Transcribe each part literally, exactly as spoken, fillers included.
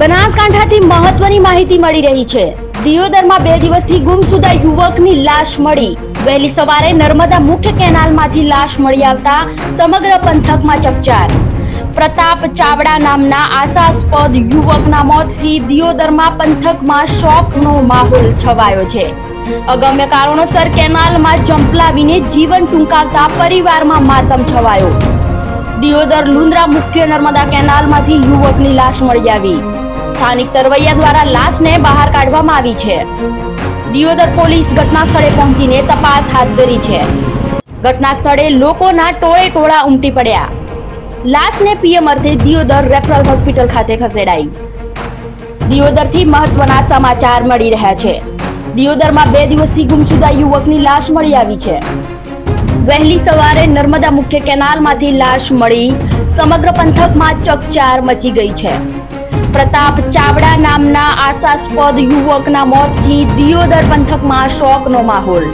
બનાસકાંઠાથી મહત્વની માહિતી મળી રહી છે। દિયોદરમાં બે દિવસથી ગુમસુદા યુવકની લાશ મળી। વહેલી સવારે નર્મદા મુખ્ય કેનાલમાંથી લાશ મળી આવતા સમગ્ર પંથકમાં ચકચાર। પ્રતાપ ચાવડા નામના આશાસ્પદ યુવકના મોતથી દિયોદરમાં પંથકમાં શોકનો માહોલ છવાયો છે। અગમ્ય કારણોસર કેનાલમાં જંપલાવીને જીવન ટૂંકાવતા પરિવારમાં માતમ છવાયો। દિયોદર લુંદ્રા મુખ્ય નર્મદા કેનાલમાંથી યુવકની લાશ મળી આવી। સ્થાનિક તરવૈયા દ્વારા લાશને બહાર કાઢવામાં આવી છે। દિયોદર પોલીસ ઘટના સ્થળે પહોંચીને તપાસ હાથ ધરી છે। ઘટના સ્થળે લોકોના ટોળે ટોળા ઉમટી પડ્યા। લાશને પીએમ અર્થે દિયોદર રેફરલ હોસ્પિટલ ખાતે ખસેડાઈ। દિયોદરથી મહત્વના સમાચાર મળી રહ્યા છે। દિયોદરમાં બે દિવસથી ગુમસુદા યુવકની લાશ મળી આવી છે। વહેલી સવારે નર્મદા મુખ્ય કેનાલમાંથી લાશ મળી સમગ્ર પંથકમાં ચકચાર મચી ગઈ છે। પ્રતાપ ચાવડા નામના આશાસ્પદ યુવકના મોતથી દિયોદર પંથકમાં શોકનો માહોલ।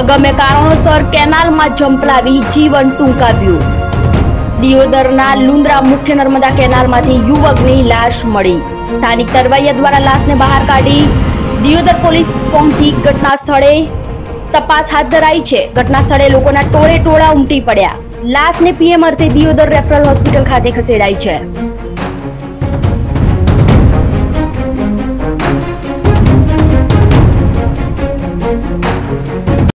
અગમ્ય કારણોસર કેનાલમાં ઝંપલાવી જીવન ટૂંકાવ્યું। દિયોદરના લુંદ્રા મુખ્ય નર્મદા કેનાલમાંથી યુવકની લાશ મળી। સ્થાનિક તરવૈયા દ્વારા લાશને બહાર કાઢી દિયોદર પોલીસ પહોંચી ઘટના સ્થળે તપાસ હાથ ધરાઈ છે। ઘટના સ્થળે લોકોના ટોળે ટોળા ઉમટી પડ્યા। લાશને પીએમ અર્થે દિયોદર રેફરલ હોસ્પિટલ ખાતે ખસેડાઈ છે।